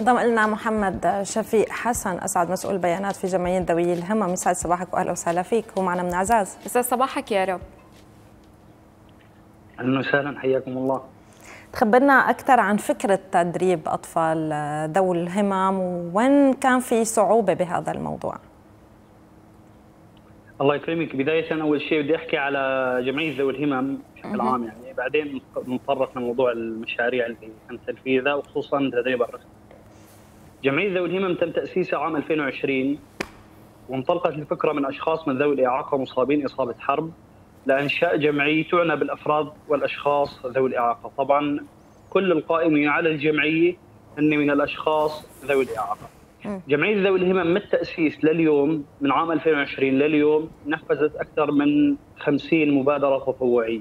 انضم لنا محمد شفيق حسن اسعد مسؤول بيانات في جمعيه ذوي الهمم. يسعد صباحك واهلا وسهلا فيك، ومعنا من عزاز. يسعد صباحك يا رب. اهلا وسهلا، حياكم الله. تخبرنا اكثر عن فكره تدريب اطفال ذوي الهمم وين كان في صعوبه بهذا الموضوع. الله يكرمك. بدايه اول شيء بدي احكي على جمعيه ذوي الهمم بشكل عام، يعني بعدين نتطرق لموضوع المشاريع اللي تم تنفيذها وخصوصا تدريب الرسم. جمعيه ذوي الهمم تم تاسيسها عام 2020، وانطلقت الفكره من اشخاص من ذوي الاعاقه مصابين اصابه حرب لانشاء جمعيه تعنى بالافراد والاشخاص ذوي الاعاقه. طبعا كل القائمين على الجمعيه هن من الاشخاص ذوي الاعاقه. جمعيه ذوي الهمم من التاسيس لليوم، من عام 2020 لليوم، نفذت اكثر من 50 مبادره تطوعيه،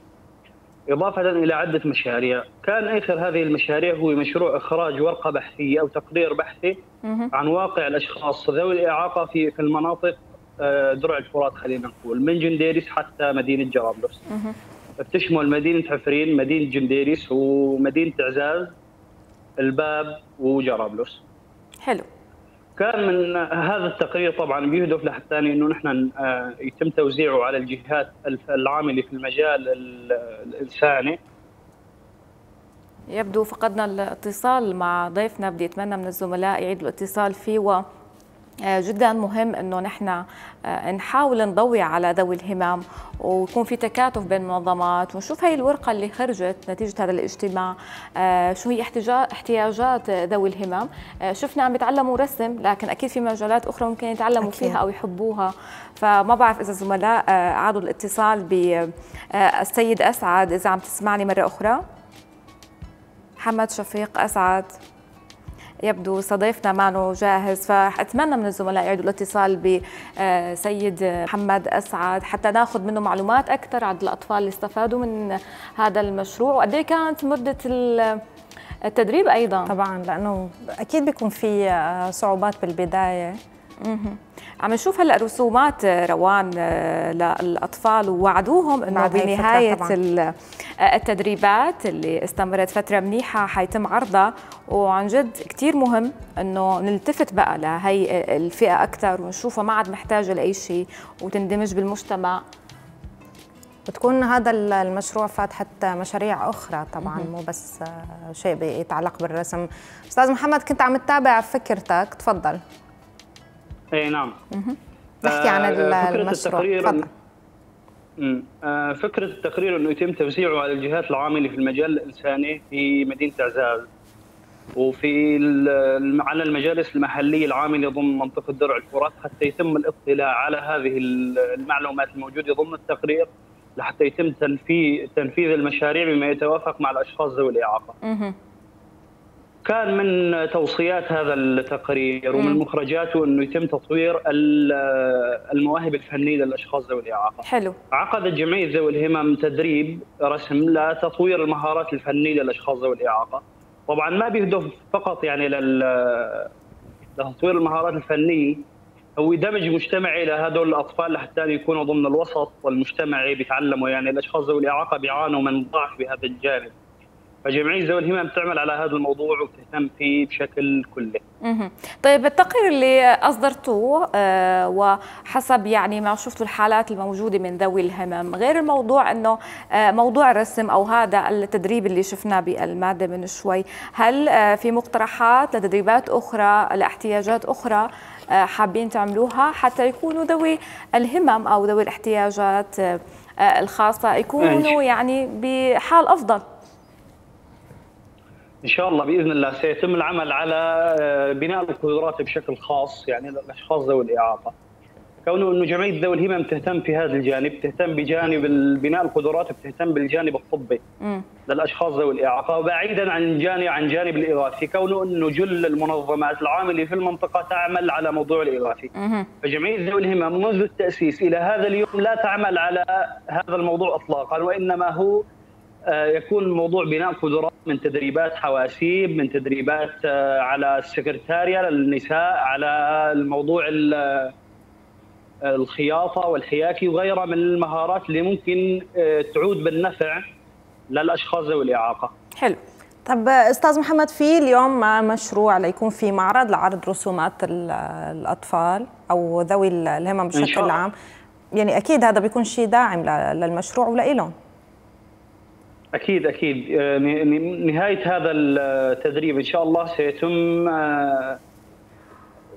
اضافه الى عده مشاريع. كان اخر هذه المشاريع هو مشروع اخراج ورقه بحثيه او تقرير بحثي عن واقع الاشخاص ذوي الاعاقه في المناطق درع الفرات، خلينا نقول من جنديرس حتى مدينه جرابلس. بتشمل مدينه عفرين، مدينه جنديرس، ومدينه عزاز، الباب، وجرابلس. حلو. كان من هذا التقرير طبعا بيهدف لحتى انه نحن يتم توزيعه على الجهات العامله في المجال الانساني. يبدو فقدنا الاتصال مع ضيفنا، بدي اتمنى من الزملاء يعيدوا الاتصال فيه. جدا مهم انه نحن نحاول نضوي على ذوي الهمم ويكون في تكاتف بين المنظمات، ونشوف هي الورقه اللي خرجت نتيجه هذا الاجتماع شو هي احتياجات ذوي الهمم. شفنا عم يتعلموا رسم، لكن اكيد في مجالات اخرى ممكن يتعلموا فيها او يحبوها. فما بعرف اذا الزملاء عادوا الاتصال بالسيد اسعد، اذا عم تسمعني مره اخرى. محمد شفيق اسعد يبدو صديفنا معنا جاهز، فأتمنى من الزملاء يعيدوا الاتصال بسيد محمد أسعد حتى ناخذ منه معلومات أكثر عن الأطفال اللي استفادوا من هذا المشروع، وقد إيه كانت مدة التدريب أيضا. طبعا لأنه أكيد بيكون في صعوبات بالبداية. عم نشوف هلا رسومات روان للاطفال، ووعدوهم انه بنهايه التدريبات اللي استمرت فتره منيحه حيتم عرضها. وعن جد كثير مهم انه نلتفت بقى لهي الفئه اكثر ونشوفها ما عاد محتاجه لاي شيء وتندمج بالمجتمع. بتكون هذا المشروع فاتحة مشاريع أخرى طبعاً، مو بس شيء بيتعلق بالرسم. أستاذ محمد، كنت عم تتابع فكرتك، تفضل. اي نعم. نحكي عن المشروع. فكرة التقرير انه يتم توزيعه على الجهات العاملة في المجال الانساني في مدينة عزاز، وفي على المجالس المحلية العاملة ضمن منطقة درع الفرات، حتى يتم الاطلاع على هذه المعلومات الموجودة ضمن التقرير لحتى يتم تنفيذ المشاريع بما يتوافق مع الاشخاص ذوي الاعاقة. كان من توصيات هذا التقرير ومن مخرجاته انه يتم تطوير المواهب الفنيه للاشخاص ذوي الاعاقه. حلو. عقدت جمعيه ذوي الهمم تدريب رسم لتطوير المهارات الفنيه للاشخاص ذوي الاعاقه. طبعا ما بيهدف فقط يعني لتطوير المهارات الفنيه، هو دمج مجتمعي لهذول الاطفال لحتى يكونوا ضمن الوسط والمجتمعي بيتعلموا. يعني الاشخاص ذوي الاعاقه بيعانوا من ضعف بهذا الجانب، فجمعيه ذوي الهمم بتعمل على هذا الموضوع وبتهتم فيه بشكل كلي. طيب، التقرير اللي اصدرتوه وحسب يعني ما شفتوا الحالات الموجوده من ذوي الهمم، غير الموضوع انه موضوع الرسم او هذا التدريب اللي شفناه بالماده من شوي، هل في مقترحات لتدريبات اخرى لاحتياجات اخرى حابين تعملوها حتى يكونوا ذوي الهمم او ذوي الاحتياجات الخاصه يكونوا يعني بحال افضل؟ إن شاء الله بإذن الله سيتم العمل على بناء القدرات بشكل خاص يعني للأشخاص ذوي الإعاقة. كونه أنه جمعية ذوي الهمم تهتم في هذا الجانب، تهتم بجانب بناء القدرات، وتهتم بالجانب الطبي للأشخاص ذوي الإعاقة، وبعيدا عن جانب الإغاثي. كونه أنه جل المنظمات العاملة في المنطقة تعمل على موضوع الإغاثي، فجمعية ذوي الهمم منذ التأسيس إلى هذا اليوم لا تعمل على هذا الموضوع إطلاقا، وإنما هو يكون موضوع بناء قدرات من تدريبات حواسيب، من تدريبات على السكرتارية للنساء، على الموضوع الخياطة والحياكي وغيرها من المهارات اللي ممكن تعود بالنفع للأشخاص ذوي الإعاقة. حلو. طب استاذ محمد، في اليوم مشروع ليكون في معرض لعرض رسومات الاطفال او ذوي الهمم بشكل عام، يعني اكيد هذا بيكون شيء داعم للمشروع ولإلهم. اكيد اكيد، نهايه هذا التدريب ان شاء الله سيتم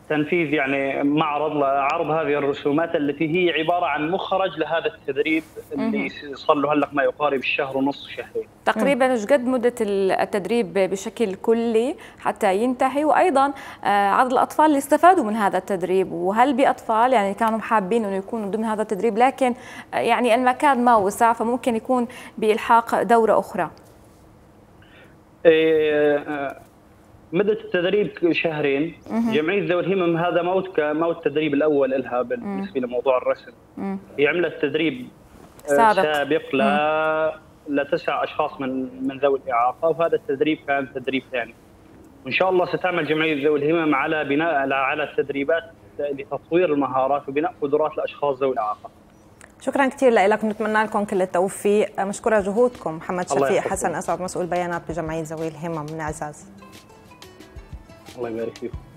تنفيذ يعني معرض لعرض هذه الرسومات التي هي عباره عن مخرج لهذا التدريب اللي صار له هلا ما يقارب الشهر ونص، شهرين تقريبا. ايش قد مده التدريب بشكل كلي حتى ينتهي؟ وايضا عدد الاطفال اللي استفادوا من هذا التدريب، وهل باطفال يعني كانوا حابين انه يكونوا ضمن هذا التدريب لكن يعني المكان ما وسع فممكن يكون بالحاق دوره اخرى؟ مدة التدريب شهرين. جمعية ذوي الهمم هذا موت التدريب الأول لها بالنسبة لموضوع الرسم. هي عملت تدريب سابق لتسع أشخاص من ذوي الإعاقة، وهذا التدريب كان تدريب ثاني. وإن شاء الله ستعمل جمعية ذوي الهمم على بناء على التدريبات لتطوير المهارات وبناء قدرات لأشخاص ذوي الإعاقة. شكرا كثير لك، نتمنى لكم كل التوفيق، مشكورة جهودكم. محمد شفيق حسن أسعد، مسؤول بيانات بجمعية ذوي الهمم من عزاز. الله يبارك فيكم.